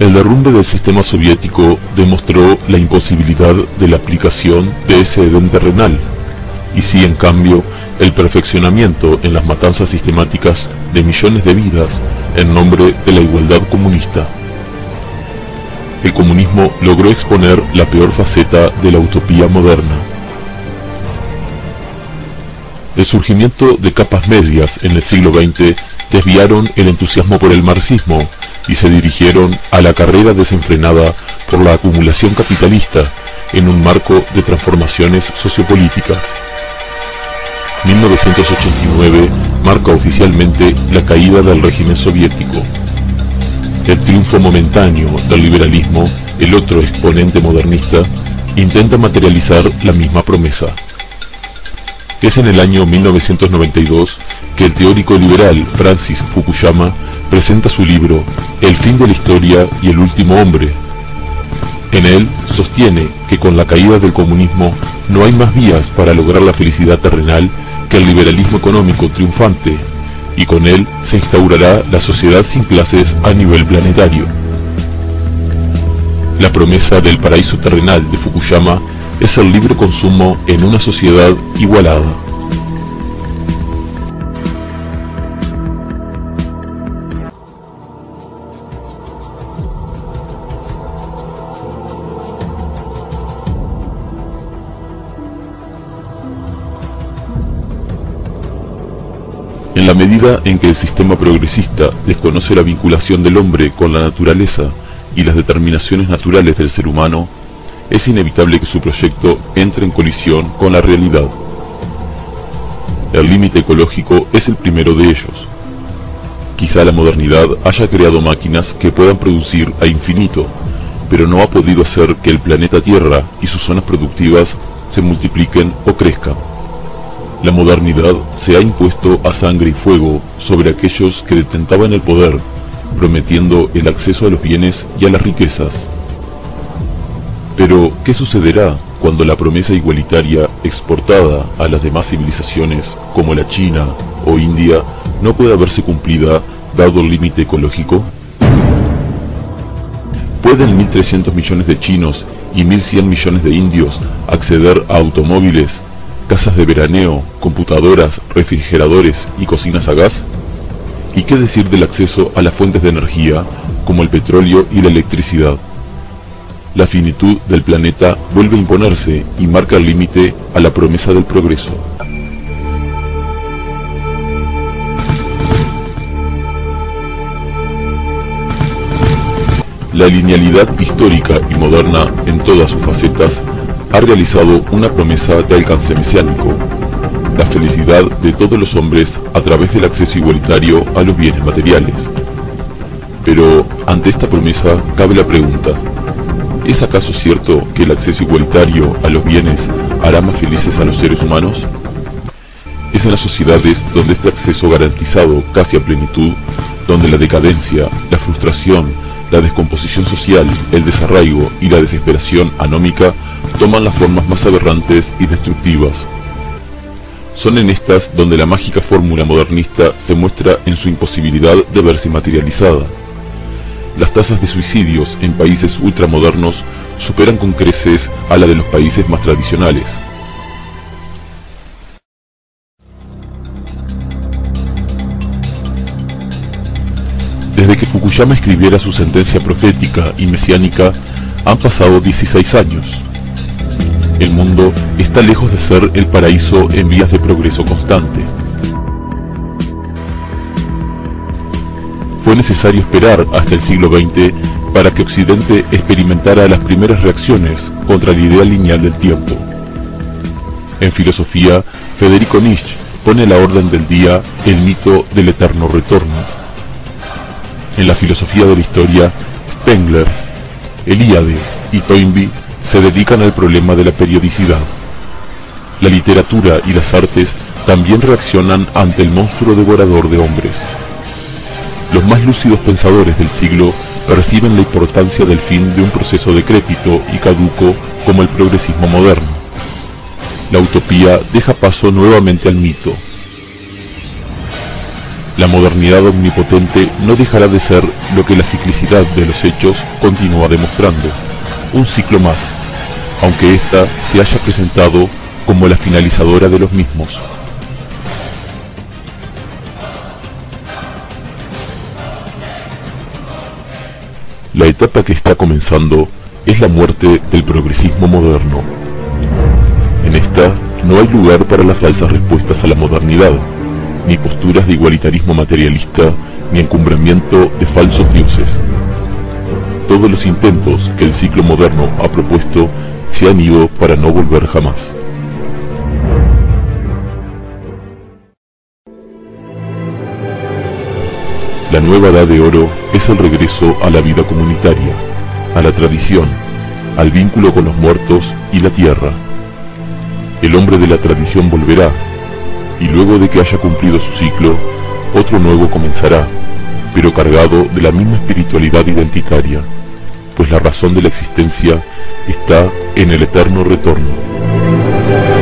El derrumbe del sistema soviético demostró la imposibilidad de la aplicación de ese edén terrenal, y sí, en cambio, el perfeccionamiento en las matanzas sistemáticas de millones de vidas en nombre de la igualdad comunista. El comunismo logró exponer la peor faceta de la utopía moderna. El surgimiento de capas medias en el siglo XX desviaron el entusiasmo por el marxismo y se dirigieron a la carrera desenfrenada por la acumulación capitalista en un marco de transformaciones sociopolíticas. 1989 marca oficialmente la caída del régimen soviético. El triunfo momentáneo del liberalismo, el otro exponente modernista, intenta materializar la misma promesa. Es en el año 1992 que el teórico liberal Francis Fukuyama presenta su libro El fin de la historia y el último hombre. En él sostiene que con la caída del comunismo no hay más vías para lograr la felicidad terrenal que el liberalismo económico triunfante, y con él se instaurará la sociedad sin clases a nivel planetario. La promesa del paraíso terrenal de Fukuyama es el libre consumo en una sociedad igualada. En la medida en que el sistema progresista desconoce la vinculación del hombre con la naturaleza y las determinaciones naturales del ser humano, es inevitable que su proyecto entre en colisión con la realidad. El límite ecológico es el primero de ellos. Quizá la modernidad haya creado máquinas que puedan producir a infinito, pero no ha podido hacer que el planeta Tierra y sus zonas productivas se multipliquen o crezcan. La modernidad se ha impuesto a sangre y fuego sobre aquellos que detentaban el poder, prometiendo el acceso a los bienes y a las riquezas. Pero, ¿qué sucederá cuando la promesa igualitaria exportada a las demás civilizaciones como la China o India no pueda verse cumplida dado el límite ecológico? ¿Pueden 1.300 millones de chinos y 1.100 millones de indios acceder a automóviles, casas de veraneo, computadoras, refrigeradores y cocinas a gas? ¿Y qué decir del acceso a las fuentes de energía, como el petróleo y la electricidad? La finitud del planeta vuelve a imponerse y marca el límite a la promesa del progreso. La linealidad histórica y moderna en todas sus facetas ha realizado una promesa de alcance mesiánico: la felicidad de todos los hombres a través del acceso igualitario a los bienes materiales. Pero ante esta promesa cabe la pregunta: ¿es acaso cierto que el acceso igualitario a los bienes hará más felices a los seres humanos? Es en las sociedades donde este acceso garantizado casi a plenitud, donde la decadencia, la frustración, la descomposición social, el desarraigo y la desesperación anómica toman las formas más aberrantes y destructivas. Son en estas donde la mágica fórmula modernista se muestra en su imposibilidad de verse materializada. Las tasas de suicidios en países ultramodernos superan con creces a la de los países más tradicionales. Desde que Fukuyama escribiera su sentencia profética y mesiánica, han pasado 16 años. El mundo está lejos de ser el paraíso en vías de progreso constante. Fue necesario esperar hasta el siglo XX para que Occidente experimentara las primeras reacciones contra la idea lineal del tiempo. En filosofía, Federico Nietzsche pone a la orden del día el mito del eterno retorno. En la filosofía de la historia, Spengler, Eliade y Toynbee se dedican al problema de la periodicidad. La literatura y las artes también reaccionan ante el monstruo devorador de hombres. Los más lúcidos pensadores del siglo perciben la importancia del fin de un proceso decrépito y caduco como el progresismo moderno. La utopía deja paso nuevamente al mito. La modernidad omnipotente no dejará de ser lo que la ciclicidad de los hechos continúa demostrando, un ciclo más, aunque ésta se haya presentado como la finalizadora de los mismos. La etapa que está comenzando es la muerte del progresismo moderno. En esta no hay lugar para las falsas respuestas a la modernidad, ni posturas de igualitarismo materialista, ni encumbramiento de falsos dioses. Todos los intentos que el ciclo moderno ha propuesto se han ido para no volver jamás. La nueva edad de oro es el regreso a la vida comunitaria, a la tradición, al vínculo con los muertos y la tierra. El hombre de la tradición volverá, y luego de que haya cumplido su ciclo, otro nuevo comenzará, pero cargado de la misma espiritualidad identitaria, pues la razón de la existencia está en el eterno retorno.